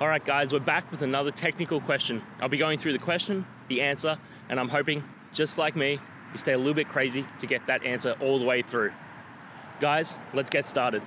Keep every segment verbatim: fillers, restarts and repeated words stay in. All right, guys, we're back with another technical question. I'll be going through the question, the answer, and I'm hoping, just like me, you stay a little bit crazy to get that answer all the way through. Guys, let's get started.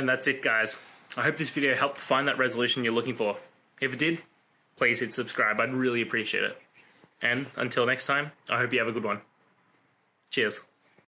And that's it, guys. I hope this video helped find that resolution you're looking for. If it did, please hit subscribe. I'd really appreciate it. And until next time, I hope you have a good one. Cheers.